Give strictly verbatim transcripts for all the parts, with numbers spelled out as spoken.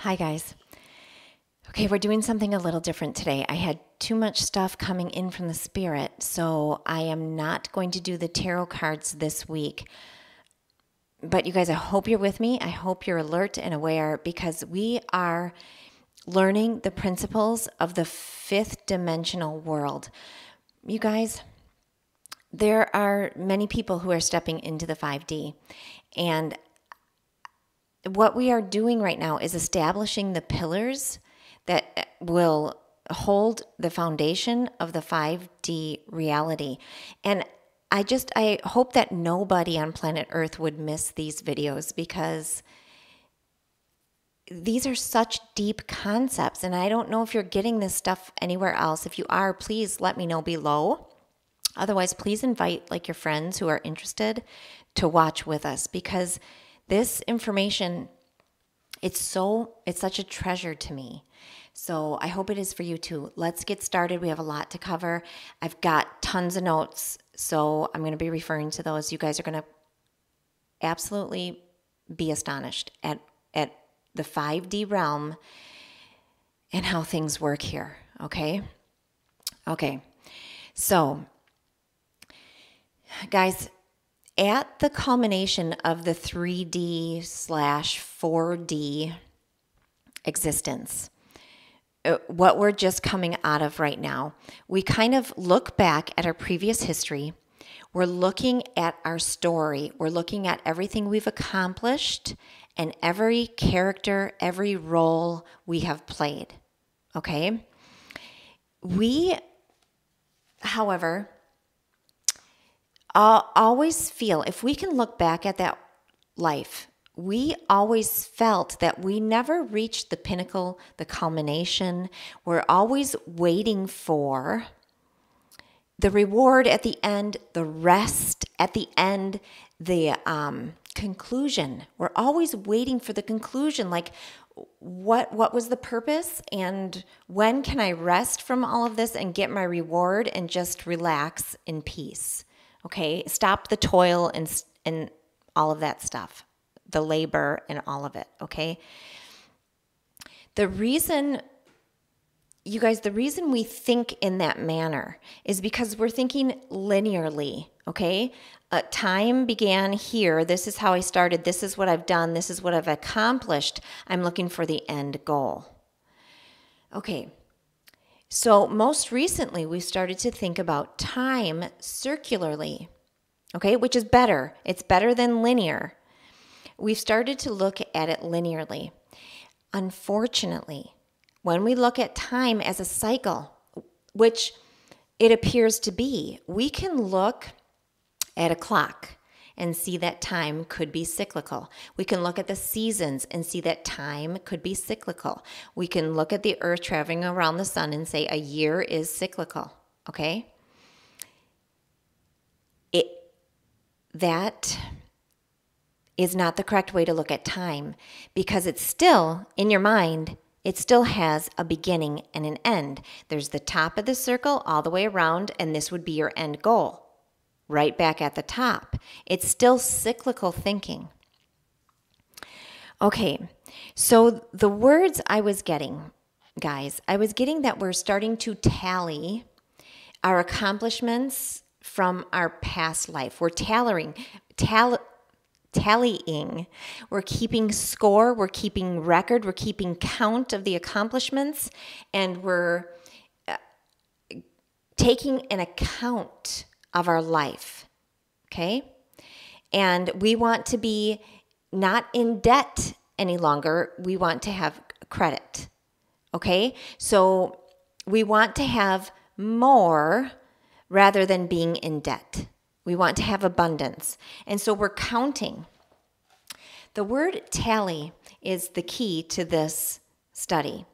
Hi guys. Okay, we're doing something a little different today. I had too much stuff coming in from the spirit, so I am not going to do the tarot cards this week. But you guys, I hope you're with me. I hope you're alert and aware because we are learning the principles of the fifth dimensional world. You guys, there are many people who are stepping into the five D, and what we are doing right now is establishing the pillars that will hold the foundation of the five D reality. And I just, I hope that nobody on planet Earth would miss these videos because these are such deep concepts. And I don't know if you're getting this stuff anywhere else. If you are, please let me know below. Otherwise, please invite like your friends who are interested to watch with us because this information, it's so, it's such a treasure to me. So I hope it is for you too. Let's get started. We have a lot to cover. I've got tons of notes, so I'm going to be referring to those. You guys are going to absolutely be astonished at, at the five D realm and how things work here, okay? Okay, so guys, at the culmination of the three D slash four D existence, what we're just coming out of right now, we kind of look back at our previous history. We're looking at our story. We're looking at everything we've accomplished and every character, every role we have played, okay? We, however, I'll always feel, if we can look back at that life, we always felt that we never reached the pinnacle, the culmination. We're always waiting for the reward at the end, the rest at the end, the um, conclusion. We're always waiting for the conclusion, like what, what was the purpose and when can I rest from all of this and get my reward and just relax in peace. Okay, stop the toil and and all of that stuff, the labor and all of it, okay? The reason, you guys, the reason we think in that manner is because we're thinking linearly, okay? Uh, time began here. This is how I started. This is what I've done. This is what I've accomplished. I'm looking for the end goal. Okay. So most recently, we started to think about time circularly, okay, which is better. It's better than linear. We've started to look at it linearly. Unfortunately, when we look at time as a cycle, which it appears to be, we can look at a clock and see that time could be cyclical. We can look at the seasons and see that time could be cyclical. We can look at the earth traveling around the sun and say a year is cyclical, okay? It, that is not the correct way to look at time because it's still, in your mind, it still has a beginning and an end. There's the top of the circle all the way around, and this would be your end goal. Right back at the top. It's still cyclical thinking. Okay, so the words I was getting, guys, I was getting that we're starting to tally our accomplishments from our past life. We're tallying, tally, tallying. We're keeping score, we're keeping record, we're keeping count of the accomplishments, and we're uh, taking an account of our life, okay? And we want to be not in debt any longer. We want to have credit, okay? So we want to have more rather than being in debt. We want to have abundance. And so we're counting. The word tally is the key to this study.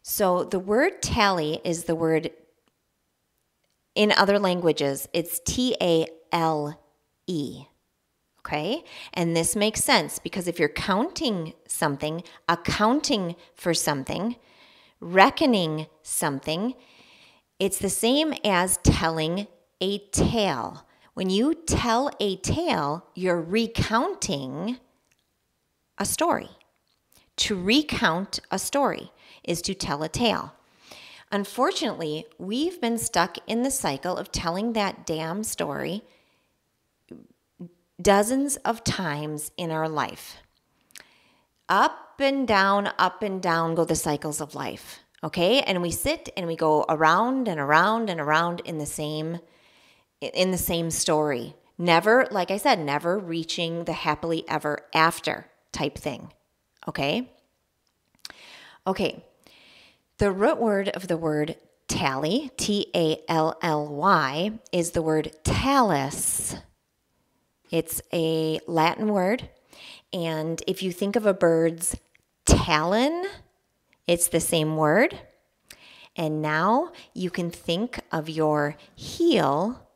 So the word tally is the word. In other languages, it's T A L E, okay? And this makes sense because if you're counting something, accounting for something, reckoning something, it's the same as telling a tale. When you tell a tale, you're recounting a story To recount a story is to tell a tale. Unfortunately, we've been stuck in the cycle of telling that damn story dozens of times in our life. Up and down, up and down go the cycles of life, okay? And we sit and we go around and around and around in the same in the same story. Never, like I said, never reaching the happily ever after type thing, okay? Okay. The root word of the word tally, T A L L Y, is the word talus. It's a Latin word, and if you think of a bird's talon, it's the same word. And now you can think of your heel,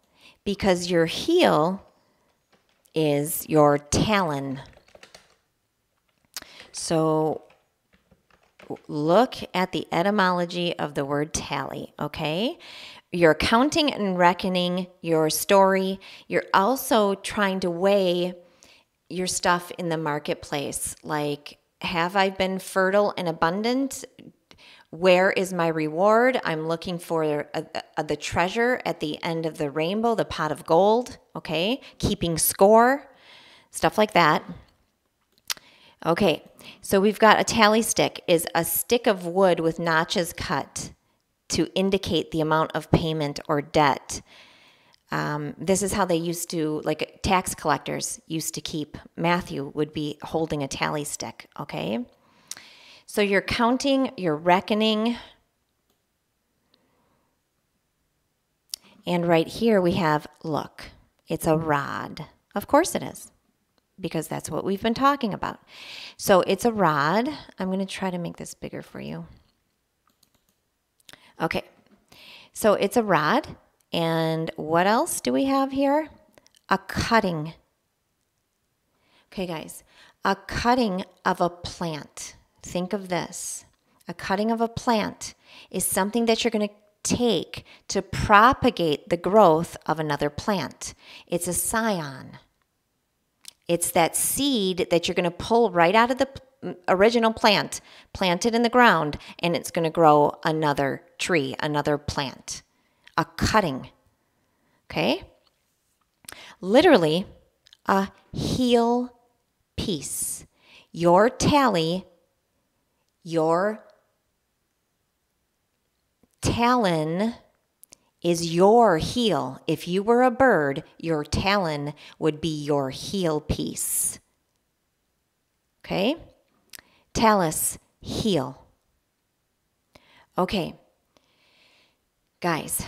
because your heel is your talon. So look at the etymology of the word tally, okay? You're counting and reckoning your story. You're also trying to weigh your stuff in the marketplace. Like, have I been fertile and abundant? Where is my reward? I'm looking for a, a, the treasure at the end of the rainbow, the pot of gold, okay? Keeping score, stuff like that. Okay, so we've got a tally stick is a stick of wood with notches cut to indicate the amount of payment or debt. Um, this is how they used to, like tax collectors used to keep, Matthew would be holding a tally stick, okay? So you're counting, you're reckoning. And right here we have, look, it's a rod. Of course it is, because that's what we've been talking about. So it's a rod. I'm going to try to make this bigger for you. Okay, so it's a rod. And what else do we have here? A cutting. Okay, guys, a cutting of a plant. Think of this. A cutting of a plant is something that you're going to take to propagate the growth of another plant. It's a scion. It's that seed that you're going to pull right out of the original plant, plant it in the ground, and it's going to grow another tree, another plant, a cutting, okay? Literally, a heel piece. Your tally, your talon is your heel. If you were a bird, your talon would be your heel piece. Okay? Talus, heel. Okay. Guys,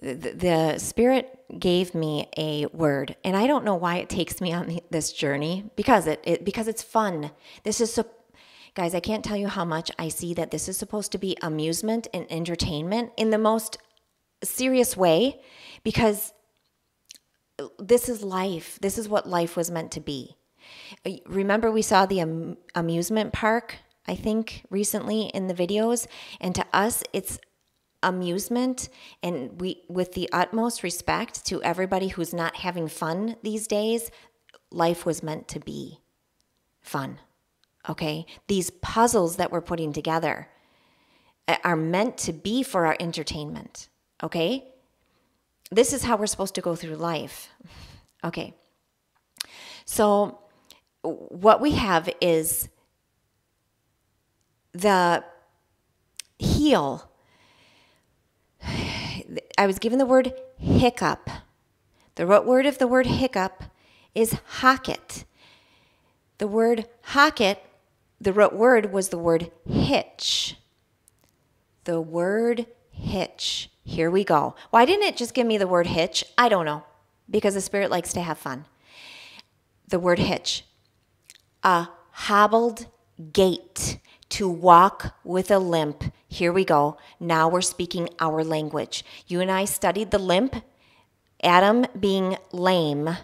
the, the Spirit gave me a word, and I don't know why it takes me on this journey, because it, it because it's fun. This is so. Guys, I can't tell you how much I see that this is supposed to be amusement and entertainment in the most serious way, because this is life. This is what life was meant to be. Remember, we saw the am- amusement park, I think, recently in the videos, and to us, it's amusement, and we, with the utmost respect to everybody who's not having fun these days, life was meant to be fun. Okay, these puzzles that we're putting together are meant to be for our entertainment, okay? This is how we're supposed to go through life, okay? So what we have is the heel. I was given the word hiccup. The root word of the word hiccup is hocket. The word hocket, the root word was the word hitch. The word hitch. Here we go. Why didn't it just give me the word hitch? I don't know. Because the Spirit likes to have fun. The word hitch. A hobbled gait. To walk with a limp. Here we go. Now we're speaking our language. You and I studied the limp. Adam being lame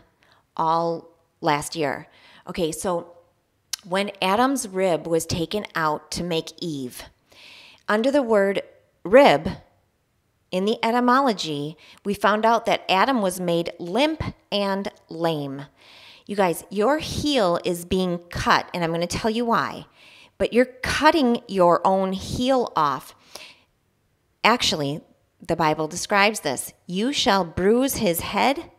all last year. Okay, so when Adam's rib was taken out to make Eve, under the word rib, in the etymology, we found out that Adam was made limp and lame. You guys, your heel is being cut, and I'm going to tell you why. But you're cutting your own heel off. Actually, the Bible describes this. You shall bruise his head,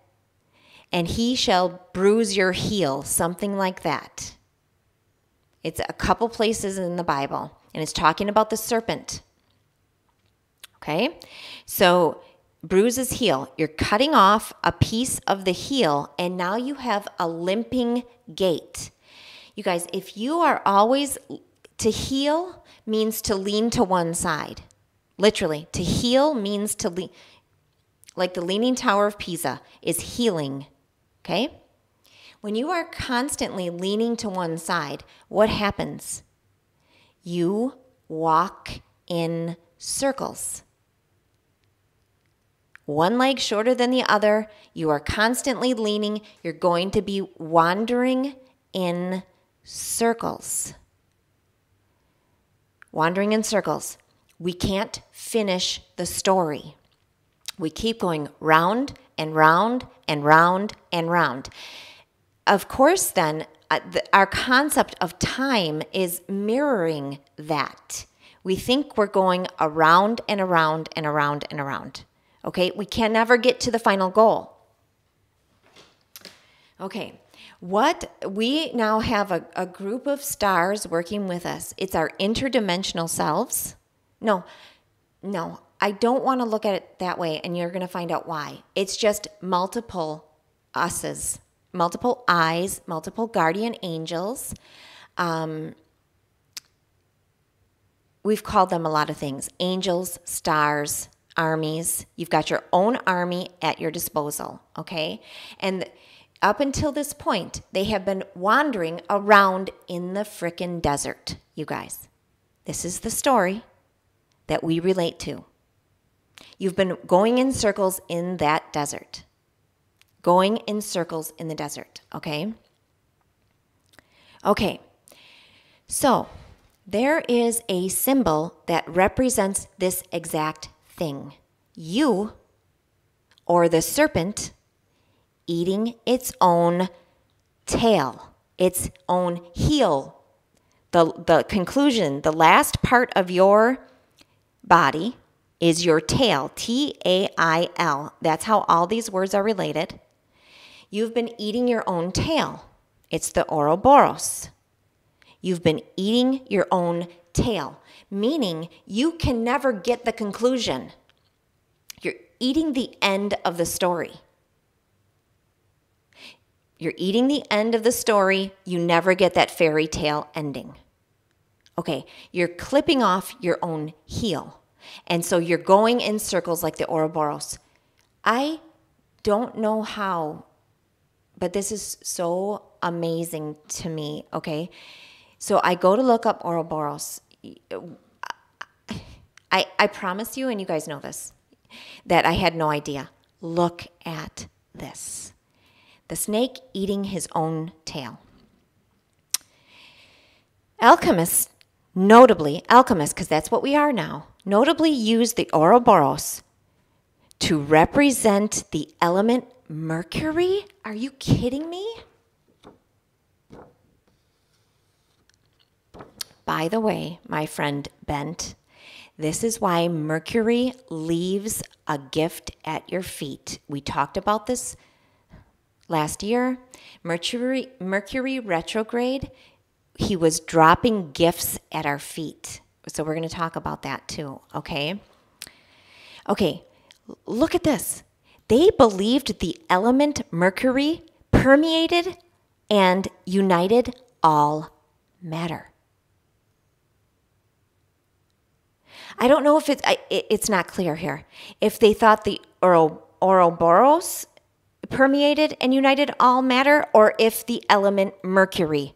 and he shall bruise your heel, something like that. It's a couple places in the Bible, and it's talking about the serpent. Okay? So bruise his heel. You're cutting off a piece of the heel, and now you have a limping gait. You guys, if you are always, to heel means to lean to one side. Literally, to heel means to lean. Like the Leaning Tower of Pisa is healing, okay? When you are constantly leaning to one side, what happens? You walk in circles. One leg shorter than the other, you are constantly leaning, you're going to be wandering in circles. Wandering in circles. We can't finish the story. We keep going round and round and round and round. Of course, then, uh, the, our concept of time is mirroring that. We think we're going around and around and around and around. Okay? We can never get to the final goal. Okay. What we now have a, a group of stars working with us. It's our interdimensional selves. No, no. I don't want to look at it that way, and you're going to find out why. It's just multiple us's, multiple I's, multiple guardian angels. Um, we've called them a lot of things. Angels, stars, armies. You've got your own army at your disposal, okay? And up until this point, they have been wandering around in the frickin' desert, you guys. This is the story that we relate to. You've been going in circles in that desert. Going in circles in the desert, okay? Okay, so there is a symbol that represents this exact thing. You, or the serpent, eating its own tail, its own heel. The, the conclusion, the last part of your body is your tail, T A I L. That's how all these words are related. You've been eating your own tail. It's the Ouroboros. You've been eating your own tail, meaning you can never get the conclusion. You're eating the end of the story. You're eating the end of the story. You never get that fairy tale ending. Okay, you're clipping off your own heel. And so you're going in circles like the Ouroboros. I don't know how, but this is so amazing to me, okay? So I go to look up Ouroboros. I, I promise you, and you guys know this, that I had no idea. Look at this. The snake eating his own tail. Alchemists, notably alchemists, because that's what we are now, notably use the Ouroboros to represent the element mercury? Are you kidding me? By the way, my friend Bent, this is why mercury leaves a gift at your feet. We talked about this last year. Mercury, Mercury retrograde, he was dropping gifts at our feet. So we're going to talk about that too, okay? Okay, look at this. They believed the element mercury permeated and united all matter. I don't know if it's, I, it, it's not clear here. If they thought the Ouroboros permeated and united all matter, or if the element mercury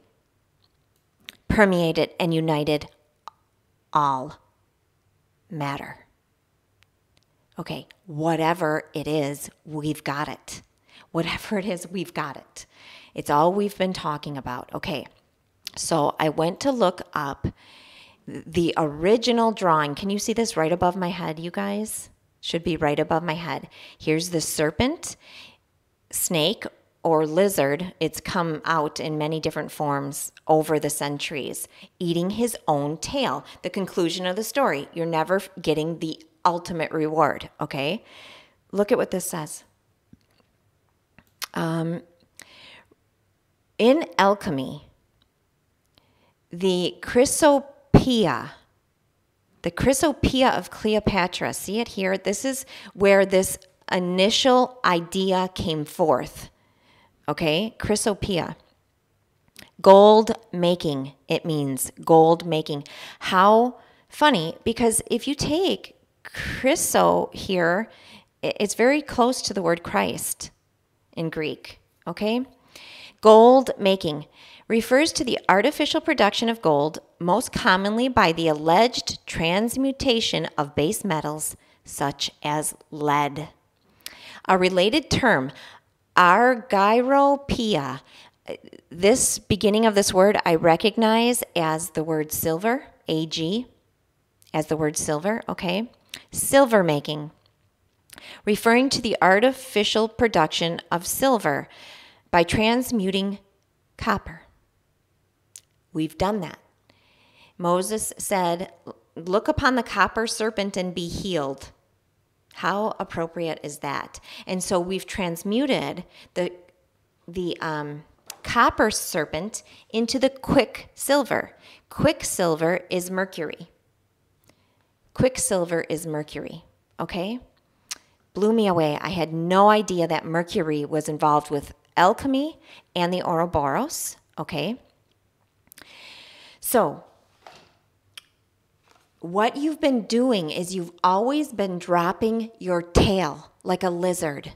permeated and united all matter. Okay, whatever it is, we've got it. Whatever it is, we've got it. It's all we've been talking about. Okay, so I went to look up the original drawing. Can you see this right above my head, you guys? Should be right above my head. Here's the serpent, snake, or lizard, it's come out in many different forms over the centuries, eating his own tail. The conclusion of the story, you're never getting the ultimate reward, okay? Look at what this says. Um, in alchemy, the chrysopoeia, the chrysopoeia of Cleopatra, see it here? This is where this initial idea came forth. Okay, chrysopoeia. Gold making, it means gold making. How funny, because if you take chryso here, it's very close to the word Christ in Greek, okay? Gold making refers to the artificial production of gold, most commonly by the alleged transmutation of base metals such as lead. A related term, argyropia. This beginning of this word I recognize as the word silver, A G, as the word silver, okay? Silver making, referring to the artificial production of silver by transmuting copper. We've done that. Moses said, look upon the copper serpent and be healed. How appropriate is that? And so we've transmuted the, the um, copper serpent into the quicksilver. Quicksilver is mercury. Quicksilver is mercury, okay? Blew me away. I had no idea that mercury was involved with alchemy and the Ouroboros, okay? So what you've been doing is you've always been dropping your tail like a lizard.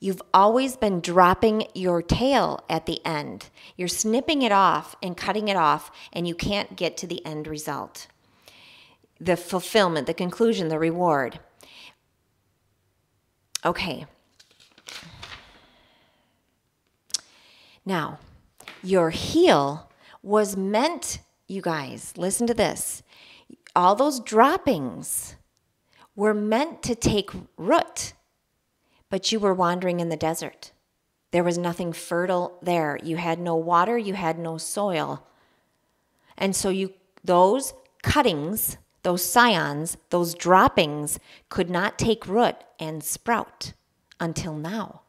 You've always been dropping your tail at the end. You're snipping it off and cutting it off, and you can't get to the end result. The fulfillment, the conclusion, the reward. Okay. Now, your heel was meant, you guys, listen to this. All those droppings were meant to take root, but you were wandering in the desert. There was nothing fertile there. You had no water, you had no soil. And so you, those cuttings, those scions, those droppings could not take root and sprout until now.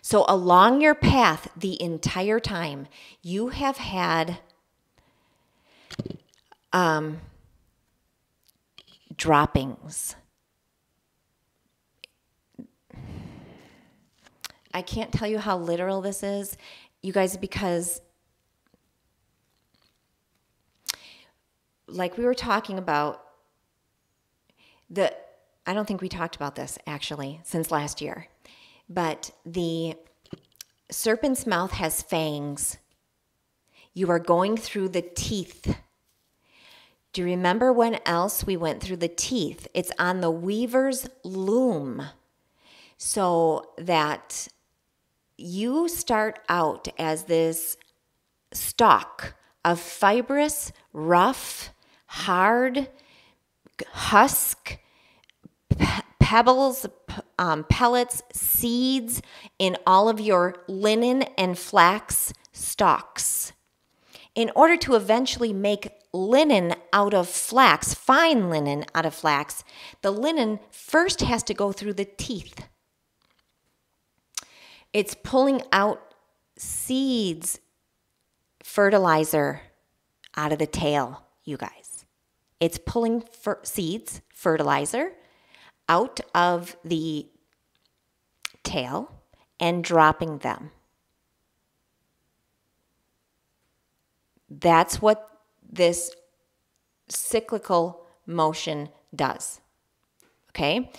So along your path the entire time, you have had Um, droppings. I can't tell you how literal this is, you guys, because like we were talking about, the, I don't think we talked about this actually since last year, but the serpent's mouth has fangs. You are going through the teeth. Do you remember when else we went through the teeth? It's on the weaver's loom, so that you start out as this stalk of fibrous, rough, hard husk, pe pebbles, um, pellets, seeds in all of your linen and flax stalks, in order to eventually make linen out of flax, fine linen out of flax. The linen first has to go through the teeth. It's pulling out seeds, fertilizer out of the tail, you guys. It's pulling fer- seeds, fertilizer out of the tail and dropping them. That's what this cyclical motion does, okay?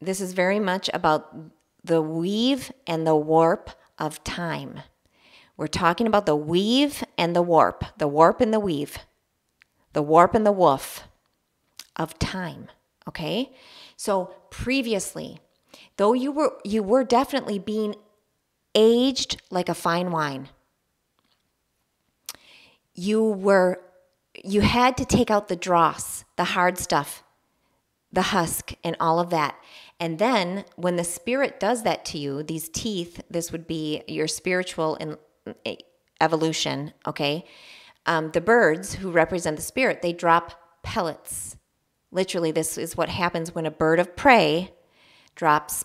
This is very much about the weave and the warp of time. We're talking about the weave and the warp, the warp and the weave, the warp and the woof of time, okay? So previously, though you were, you were definitely being aged like a fine wine, You were, you had to take out the dross, the hard stuff, the husk and all of that. And then when the spirit does that to you, these teeth, this would be your spiritual in, evolution, okay? Um, the birds who represent the spirit, they drop pellets. Literally, this is what happens when a bird of prey drops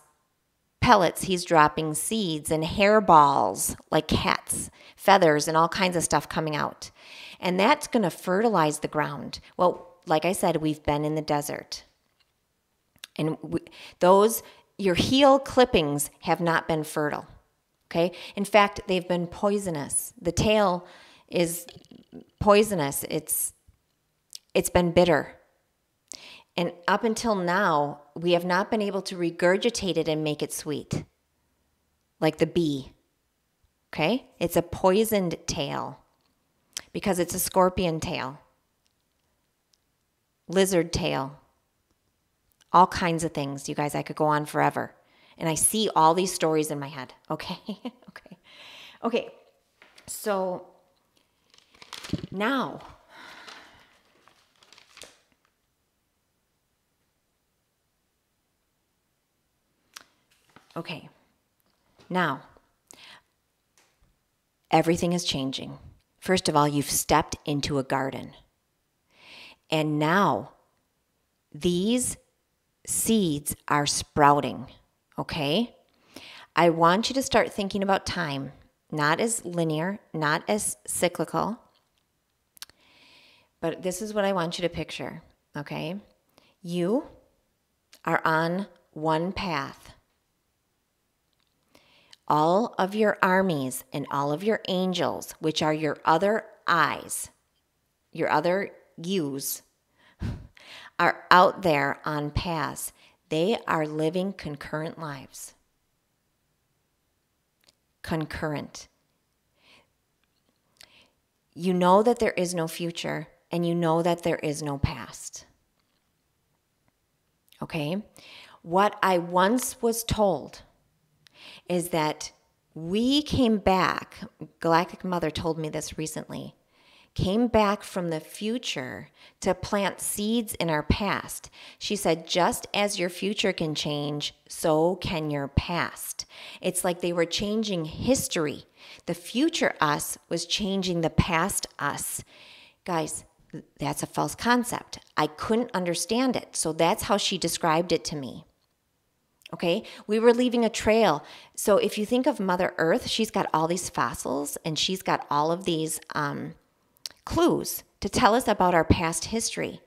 pellets. He's dropping seeds and hairballs like cats, feathers, and all kinds of stuff coming out. And that's going to fertilize the ground. Well, like I said, we've been in the desert. And we, those, your heel clippings have not been fertile, okay? In fact, they've been poisonous. The tail is poisonous. It's, it's been bitter. And up until now, we have not been able to regurgitate it and make it sweet, like the bee, okay? It's a poisoned tail because it's a scorpion tail, lizard tail, all kinds of things. You guys, I could go on forever. And I see all these stories in my head. Okay, okay, okay. So now, okay, now, everything is changing. First of all, you've stepped into a garden. And now, these seeds are sprouting, okay? I want you to start thinking about time, not as linear, not as cyclical, but this is what I want you to picture, okay? You are on one path. All of your armies and all of your angels, which are your other eyes, your other yous, are out there on paths. They are living concurrent lives. Concurrent. You know that there is no future, and you know that there is no past. Okay? What I once was told is that we came back, Galactic Mother told me this recently, came back from the future to plant seeds in our past. She said, just as your future can change, so can your past. It's like they were changing history. The future us was changing the past us. Guys, that's a false concept. I couldn't understand it, so that's how she described it to me. Okay, we were leaving a trail. So if you think of Mother Earth, she's got all these fossils and she's got all of these um, clues to tell us about our past history.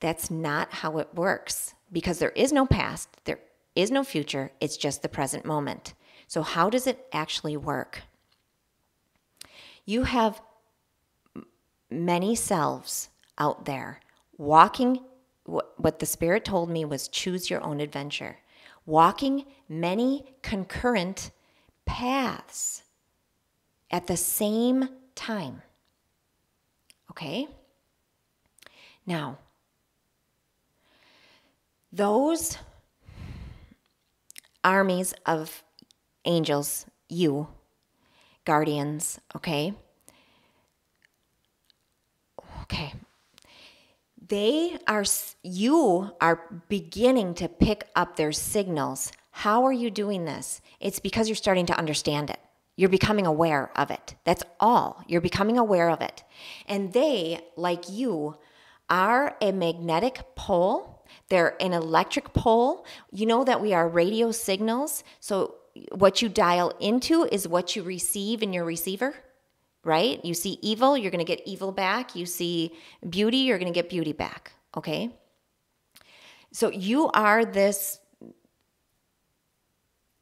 That's not how it works because there is no past, there is no future, it's just the present moment. So how does it actually work? You have many selves out there walking, what the Spirit told me was choose your own adventure, walking many concurrent paths at the same time. Okay? Now, those armies of angels, you, guardians, okay? Okay. They are, you are beginning to pick up their signals. How are you doing this? It's because you're starting to understand it. You're becoming aware of it. That's all. You're becoming aware of it. And they, like you, are a magnetic pole. They're an electric pole. You know that we are radio signals. So what you dial into is what you receive in your receiver, right? You see evil, you're going to get evil back. You see beauty, you're going to get beauty back, okay? So you are this,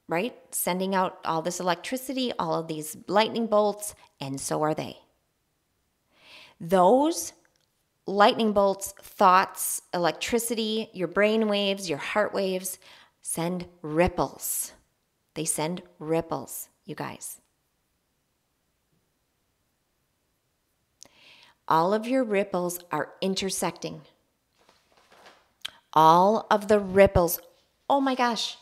right? Sending out all this electricity, all of these lightning bolts, and so are they. Those lightning bolts, thoughts, electricity, your brain waves, your heart waves, send ripples. They send ripples, you guys. All of your ripples are intersecting. All of the ripples, oh my gosh,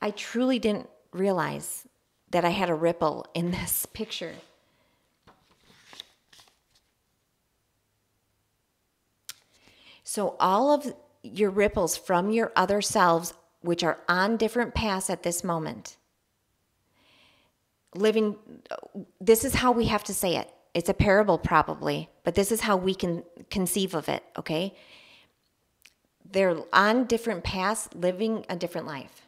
I truly didn't realize that I had a ripple in this picture. So all of your ripples from your other selves, which are on different paths at this moment. Living, this is how we have to say it. It's a parable probably, but this is how we can conceive of it, okay? They're on different paths, living a different life.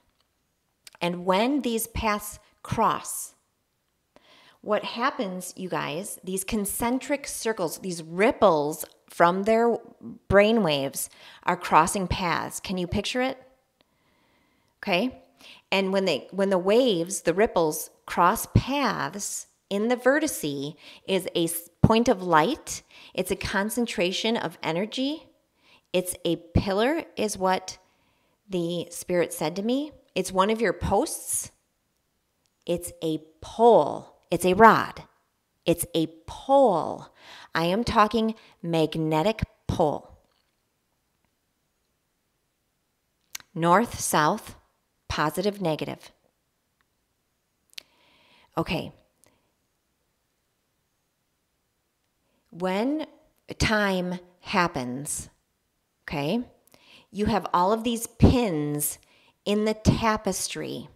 And when these paths cross, what happens, you guys, these concentric circles, these ripples from their brainwaves are crossing paths. Can you picture it? Okay? And when they when the waves, the ripples, cross paths, in the vertice is a point of light. It's a concentration of energy. It's a pillar, is what the Spirit said to me. It's one of your posts. It's a pole. It's a rod. It's a pole. I am talking magnetic pole. North, south, positive, negative. Okay. When time happens, okay, you have all of these pins in the tapestry,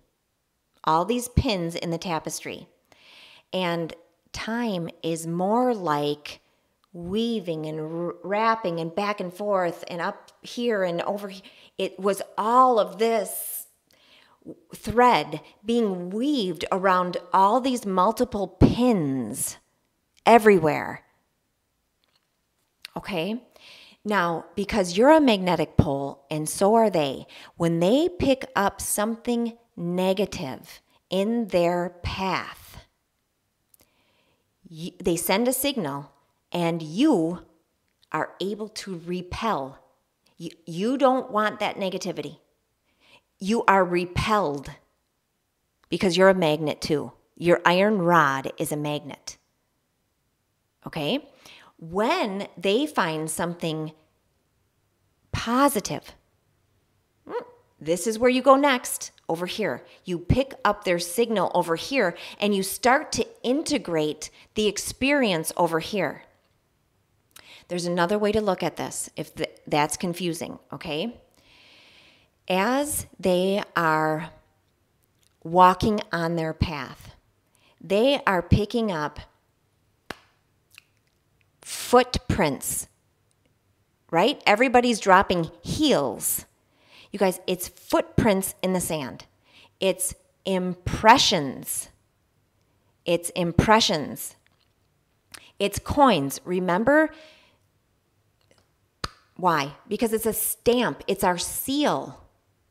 all these pins in the tapestry. And time is more like weaving and wrapping and back and forth and up here and over here. It was all of this thread being weaved around all these multiple pins everywhere. Okay, now because you're a magnetic pole and so are they, when they pick up something negative in their path, you, they send a signal and you are able to repel. You, you don't want that negativity. You are repelled because you're a magnet too. Your iron rod is a magnet. Okay? When they find something positive, this is where you go next, over here. You pick up their signal over here and you start to integrate the experience over here. There's another way to look at this if that's confusing, okay? As they are walking on their path, they are picking up footprints, right? Everybody's dropping heels. You guys, it's footprints in the sand. It's impressions. It's impressions. It's coins. Remember why? Because it's a stamp. It's our seal.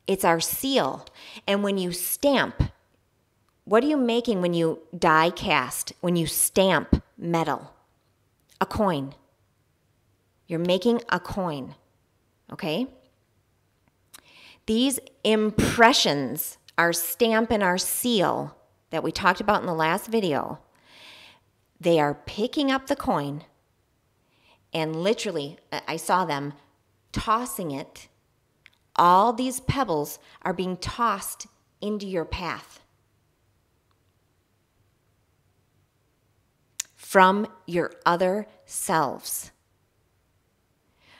It's our seal. And when you stamp, what are you making when you die cast, when you stamp metal? A coin. You're making a coin, okay? These impressions, our stamp and our seal that we talked about in the last video, they are picking up the coin and literally, I saw them tossing it. All these pebbles are being tossed into your path from your other selves.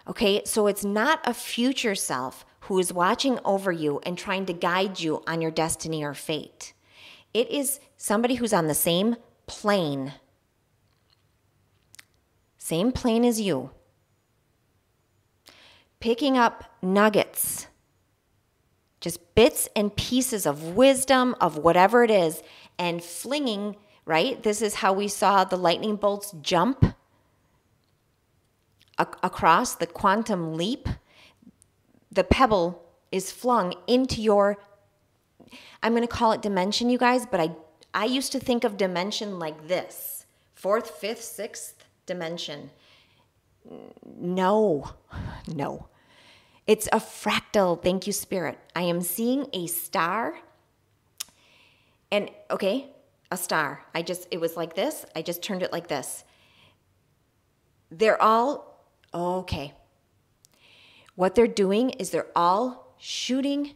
Okay, so it's not a future self who is watching over you and trying to guide you on your destiny or fate. It is somebody who's on the same plane, same plane as you, picking up nuggets, just bits and pieces of wisdom of whatever it is, and flinging. Right? This is how we saw the lightning bolts jump across the quantum leap. The pebble is flung into your, I'm going to call it dimension, you guys, but I, I used to think of dimension like this. Fourth, fifth, sixth dimension. No, no. It's a fractal. Thank you, Spirit. I am seeing a star. And, okay, a star. I just, it was like this. I just turned it like this. They're all, okay. What they're doing is they're all shooting,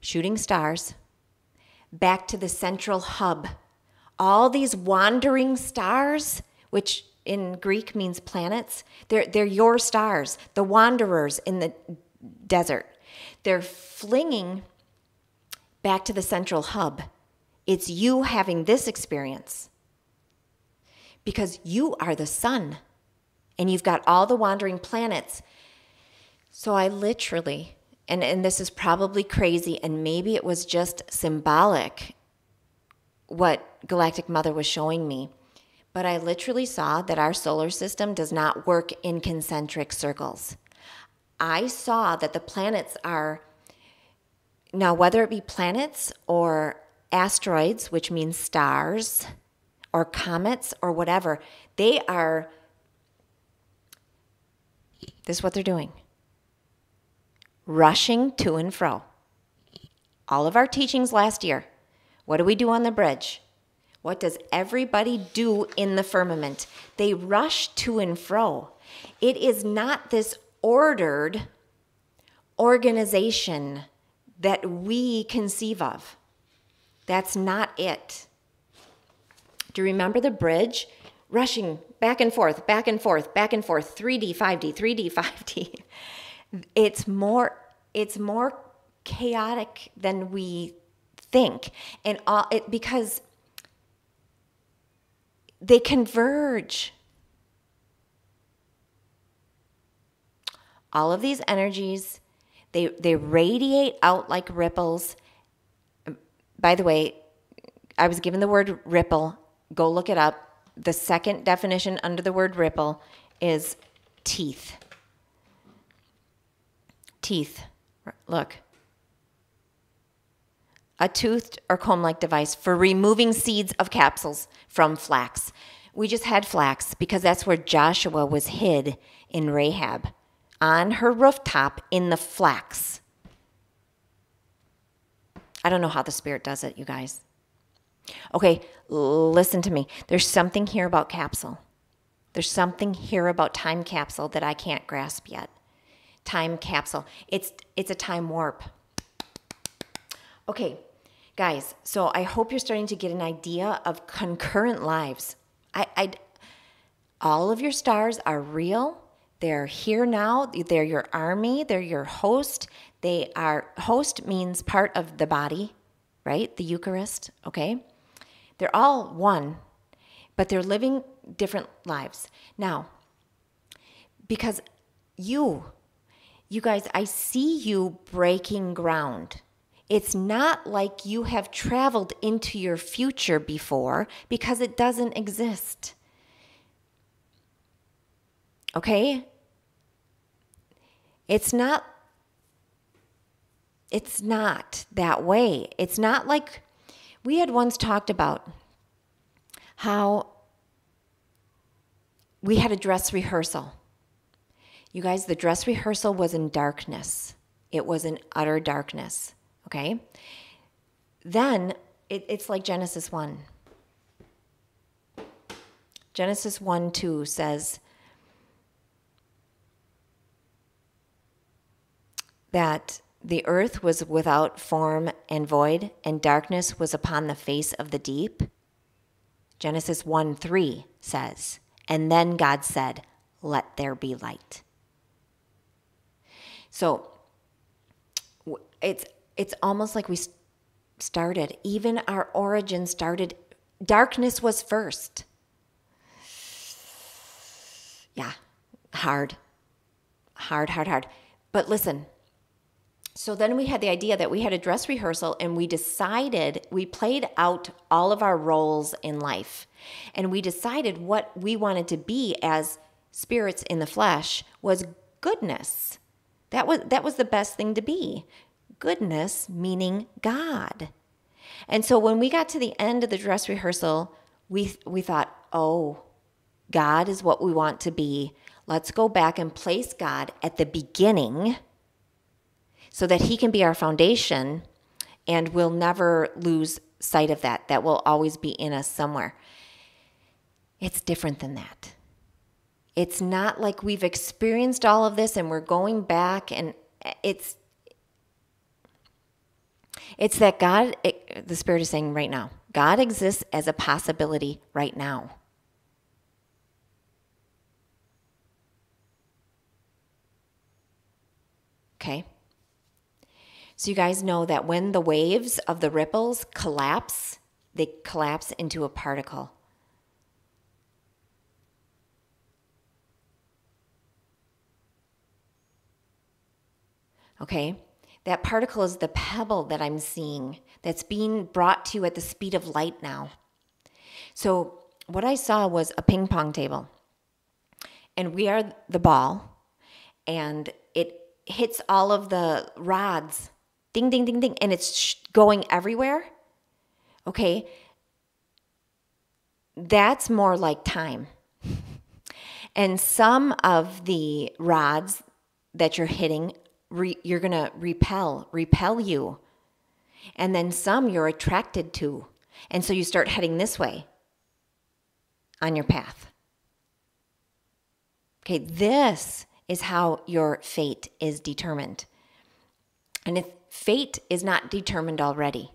shooting stars back to the central hub. All these wandering stars, which in Greek means planets, they're, they're your stars, the wanderers in the desert. They're flinging back to the central hub. It's you having this experience because you are the sun and you've got all the wandering planets. So I literally, and, and this is probably crazy, and maybe it was just symbolic what Galactic Mother was showing me, but I literally saw that our solar system does not work in concentric circles. I saw that the planets are, now whether it be planets or asteroids, which means stars, or comets or whatever, they are, this is what they're doing, rushing to and fro. All of our teachings last year, what do we do on the bridge? What does everybody do in the firmament? They rush to and fro. It is not this ordered organization that we conceive of. That's not it. Do you remember the bridge? Rushing back and forth, back and forth, back and forth, three D, five D, three D, five D. It's more, it's more chaotic than we think. And all it, because they converge. All of these energies, they, they radiate out like ripples. By the way, I was given the word ripple. Go look it up. The second definition under the word ripple is teeth. Teeth. Look. A toothed or comb-like device for removing seeds of capsules from flax. We just had flax because that's where Joshua was hid in Rahab, on her rooftop in the flax. I don't know how the spirit does it, you guys. Okay, listen to me. There's something here about capsule. There's something here about time capsule that I can't grasp yet. Time capsule. It's, it's a time warp. Okay. Guys, so I hope you're starting to get an idea of concurrent lives. I, I, all of your stars are real. They're here now. They're your army. They're your host. They are, host means part of the body, right? The Eucharist, okay? They're all one, but they're living different lives. Now, because you, you guys, I see you breaking ground. It's not like you have traveled into your future before because it doesn't exist. Okay? It's not, it's not that way. It's not like, we had once talked about how we had a dress rehearsal. You guys, the dress rehearsal was in darkness. It was in utter darkness. Okay, then it, it's like Genesis one. Genesis one two says that the earth was without form and void, and darkness was upon the face of the deep. Genesis one three says, and then God said, let there be light. So it's... It's almost like we started, even our origin started, darkness was first. Yeah, hard, hard, hard, hard. But listen, so then we had the idea that we had a dress rehearsal and we decided, we played out all of our roles in life. And we decided what we wanted to be as spirits in the flesh was goodness. That was, that was the best thing to be. Goodness meaning God. And so when we got to the end of the dress rehearsal, we we thought, oh, God is what we want to be. Let's go back and place God at the beginning so that he can be our foundation and we'll never lose sight of that. That will always be in us somewhere. It's different than that. It's not like we've experienced all of this and we're going back, and it's It's that God, it, the Spirit is saying right now, God exists as a possibility right now. Okay? So you guys know that when the waves of the ripples collapse, they collapse into a particle. Okay? That particle is the pebble that I'm seeing that's being brought to you at the speed of light now. So what I saw was a ping pong table. And we are the ball. And it hits all of the rods. Ding, ding, ding, ding. And it's going everywhere. Okay? That's more like time. And some of the rods that you're hitting Re, you're going to repel, repel you. And then some you're attracted to. And so you start heading this way on your path. Okay, this is how your fate is determined. And if fate is not determined already,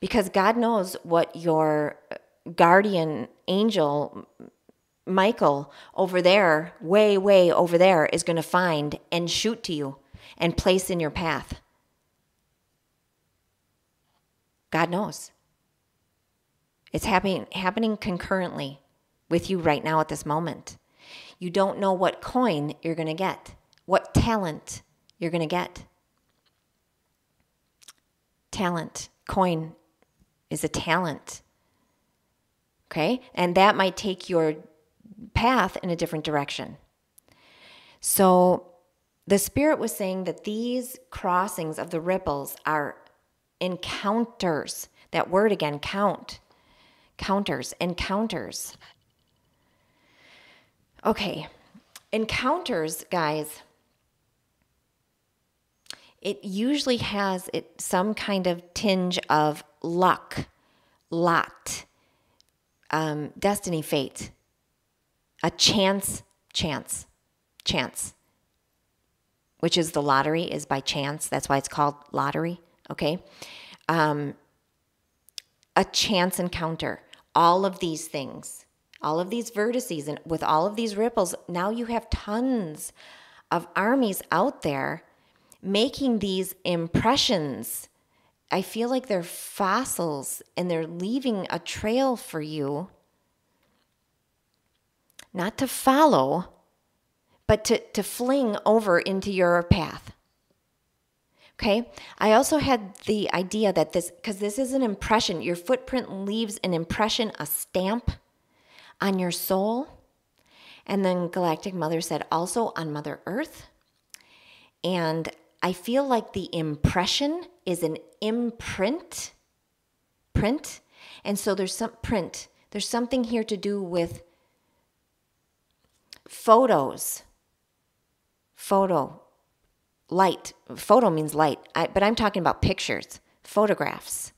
because God knows what your guardian angel Michael over there, way, way over there, is going to find and shoot to you and place in your path. God knows. It's happening, happening concurrently with you right now at this moment. You don't know what coin you're going to get, what talent you're going to get. Talent, coin is a talent. Okay? And that might take your path in a different direction. So the spirit was saying that these crossings of the ripples are encounters. That word again, count. Counters, encounters. Okay, encounters, guys, it usually has it some kind of tinge of luck, lot, um, destiny, fate. A chance, chance, chance, which is the lottery, is by chance. That's why it's called lottery, okay? Um, a chance encounter, all of these things, all of these vertices, and with all of these ripples, now you have tons of armies out there making these impressions. I feel like they're fossils, and they're leaving a trail for you. Not to follow, but to, to fling over into your path. Okay? I also had the idea that this, because this is an impression, your footprint leaves an impression, a stamp on your soul. And then Galactic Mother said also on Mother Earth. And I feel like the impression is an imprint. Print. And so there's some print. There's something here to do with photos, photo, light. Photo means light, I, but I'm talking about pictures, photographs,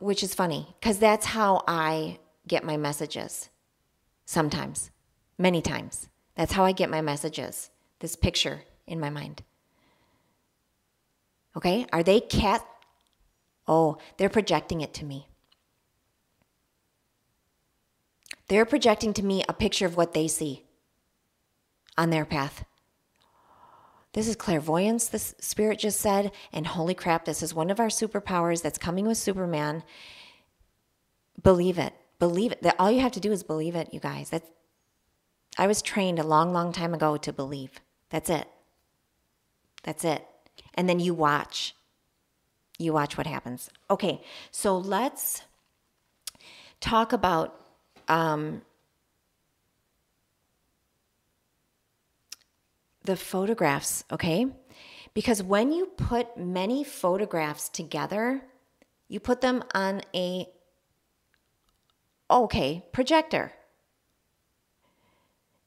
which is funny because that's how I get my messages sometimes, many times. That's how I get my messages, this picture in my mind. Okay, are they cat? Oh, they're projecting it to me. They're projecting to me a picture of what they see on their path. This is clairvoyance, the spirit just said, and holy crap, this is one of our superpowers that's coming with Superman. Believe it. Believe it. All you have to do is believe it, you guys. That's, I was trained a long, long time ago to believe. That's it. That's it. And then you watch. You watch what happens. Okay, so let's talk about Um, the photographs, okay? Because when you put many photographs together, you put them on a, okay, projector.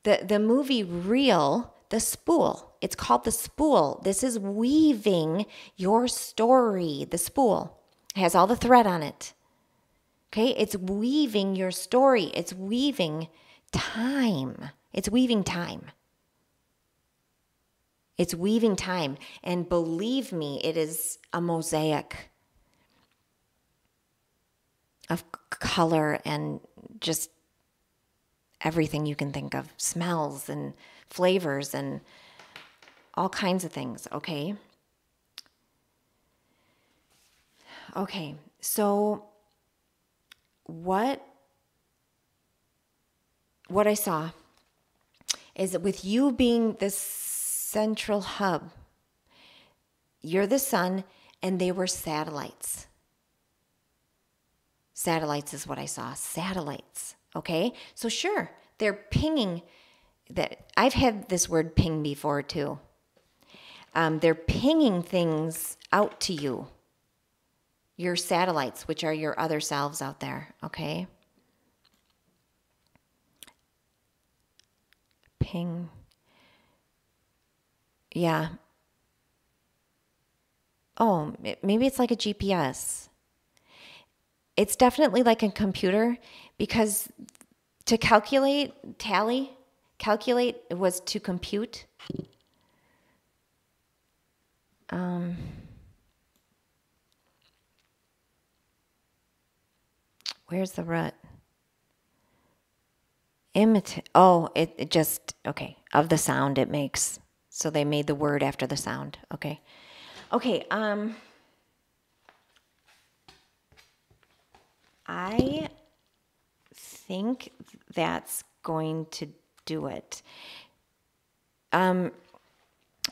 The, the movie reel, the spool, it's called the spool. This is weaving your story, the spool. It has all the thread on it. Okay, it's weaving your story. It's weaving time. It's weaving time. It's weaving time. And believe me, it is a mosaic of color and just everything you can think of, smells and flavors and all kinds of things, okay? Okay, so what, what I saw is that with you being this central hub, you're the sun and they were satellites. Satellites is what I saw, satellites, okay? So sure, they're pinging. That I've had this word ping before too. Um, they're pinging things out to you, your satellites, which are your other selves out there, okay? Ping. Yeah. Oh, maybe it's like a G P S. It's definitely like a computer, because to calculate, tally, calculate was to compute. Um, where's the rut? Imitate. Oh, it, it just, okay, of the sound it makes. So they made the word after the sound, okay. Okay, um, I think that's going to do it. Um,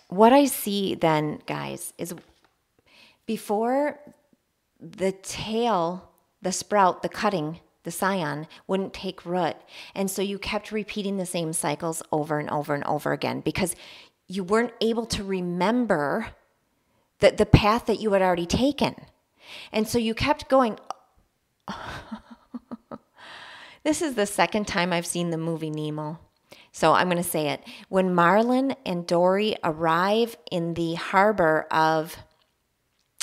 what I see then, guys, is before the tail, the sprout, the cutting, the scion wouldn't take root. And so you kept repeating the same cycles over and over and over again because you weren't able to remember the, the path that you had already taken. And so you kept going. This is the second time I've seen the movie Nemo. So I'm going to say it. When Marlin and Dory arrive in the harbor of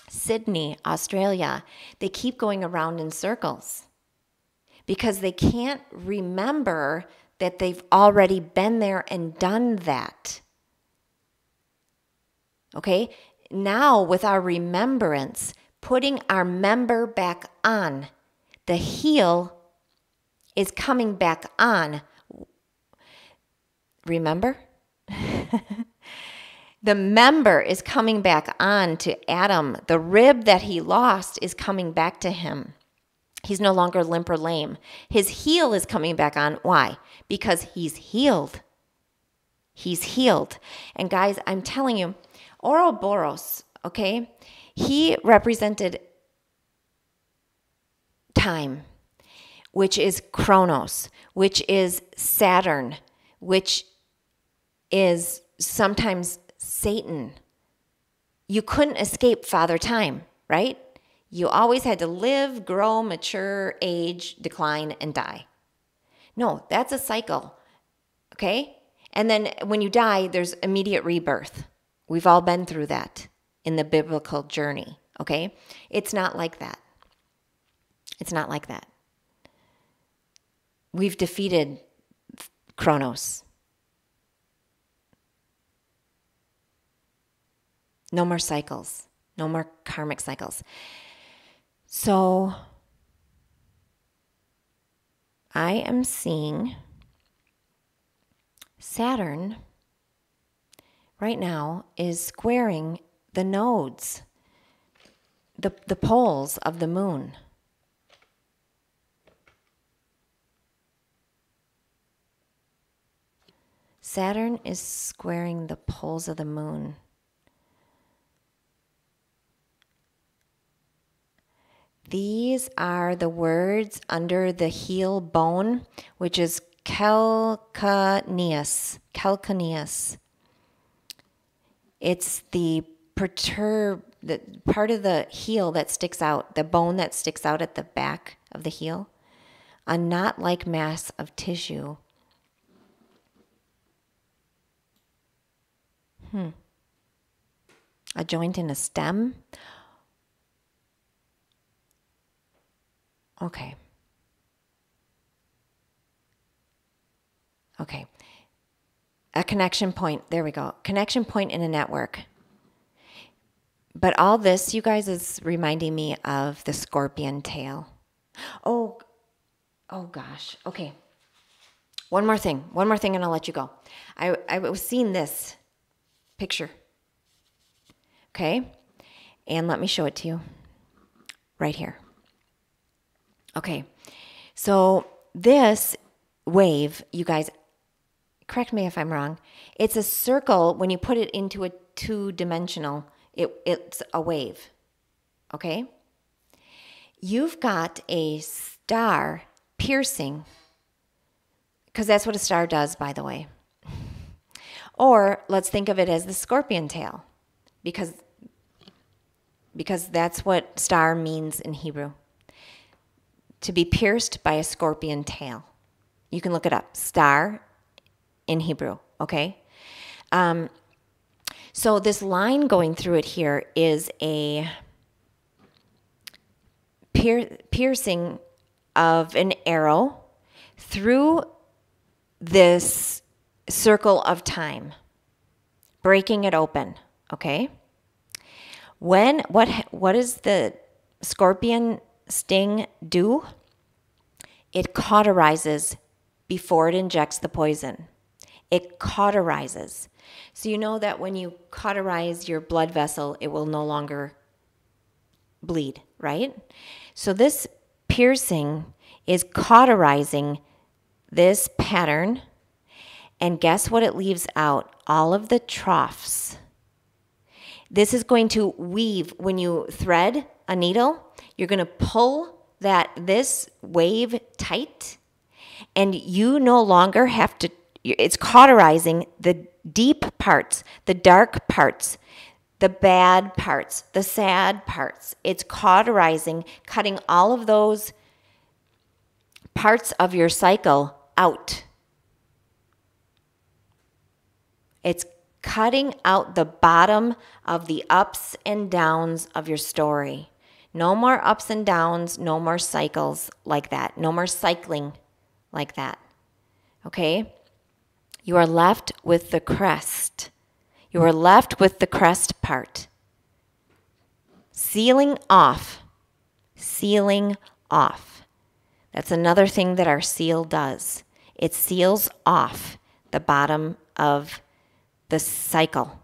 Sydney, Australia, they keep going around in circles because they can't remember that they've already been there and done that. Okay? Now, with our remembrance, putting our member back on, the heel is coming back on. Remember? The member is coming back on to Adam. The rib that he lost is coming back to him. He's no longer limp or lame. His heel is coming back on. Why? Because he's healed. He's healed. And guys, I'm telling you, Ouroboros, okay, he represented time, which is Kronos, which is Saturn, which is sometimes Satan. You couldn't escape Father Time, right? You always had to live, grow, mature, age, decline, and die. No, that's a cycle, okay? And then when you die, there's immediate rebirth. We've all been through that in the biblical journey, okay? It's not like that. It's not like that. We've defeated Kronos. No more cycles. No more karmic cycles. So I am seeing Saturn right now is squaring the nodes, the, the poles of the moon. Saturn is squaring the poles of the moon. These are the words under the heel bone, which is calcaneus, calcaneus. It's the perturb, the part of the heel that sticks out, the bone that sticks out at the back of the heel, a knot-like mass of tissue. Hmm. A joint in a stem. Okay. Okay. A connection point. There we go. Connection point in a network. But all this, you guys, is reminding me of the scorpion tail. Oh, oh gosh. Okay. One more thing. One more thing and I'll let you go. I, I was seeing this picture. Okay? And let me show it to you. Right here. Okay. So this wave, you guys, correct me if I'm wrong. It's a circle. When you put it into a two-dimensional, it, it's a wave. Okay? You've got a star piercing, because that's what a star does, by the way. Or let's think of it as the scorpion tail, because, because that's what star means in Hebrew. To be pierced by a scorpion tail. You can look it up. Star in Hebrew, okay? Um, so this line going through it here is a pier piercing of an arrow through this circle of time, breaking it open, okay? When, what, what does the scorpion sting do? It cauterizes before it injects the poison. It cauterizes. So you know that when you cauterize your blood vessel, it will no longer bleed, right? So this piercing is cauterizing this pattern, and guess what it leaves out? All of the troughs. This is going to weave. When you thread a needle, you're going to pull that this wave tight, and you no longer have to, it's cauterizing the deep parts, the dark parts, the bad parts, the sad parts. It's cauterizing, cutting all of those parts of your cycle out. It's cutting out the bottom of the ups and downs of your story. No more ups and downs, no more cycles like that, no more cycling like that, okay? You are left with the crest. You are left with the crest part. Sealing off, sealing off. That's another thing that our seal does. It seals off the bottom of the cycle.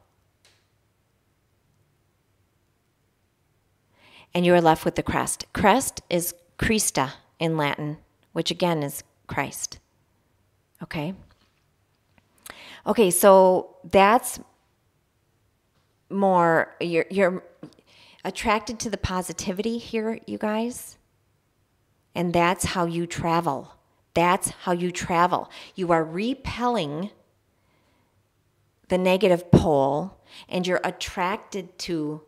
And you are left with the crest. Crest is Christa in Latin, which again is Christ. Okay? Okay, so that's more, you're, you're attracted to the positivity here, you guys. And that's how you travel. That's how you travel. You are repelling the negative pole, and you're attracted to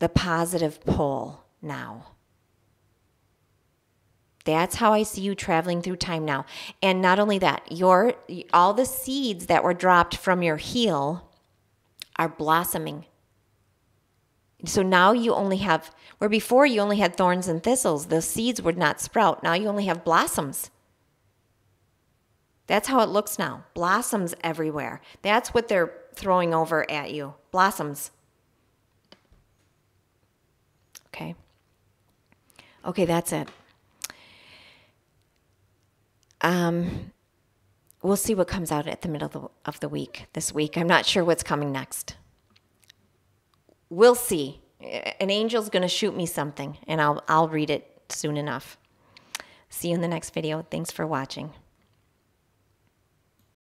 the positive pole now. That's how I see you traveling through time now. And not only that, your, all the seeds that were dropped from your heel are blossoming. So now you only have, where before you only had thorns and thistles, the seeds would not sprout. Now you only have blossoms. That's how it looks now. Blossoms everywhere. That's what they're throwing over at you. Blossoms. Okay. Okay, that's it. Um, we'll see what comes out at the middle of the, of the week this week. I'm not sure what's coming next. We'll see. An angel's going to shoot me something, and I'll, I'll read it soon enough. See you in the next video. Thanks for watching.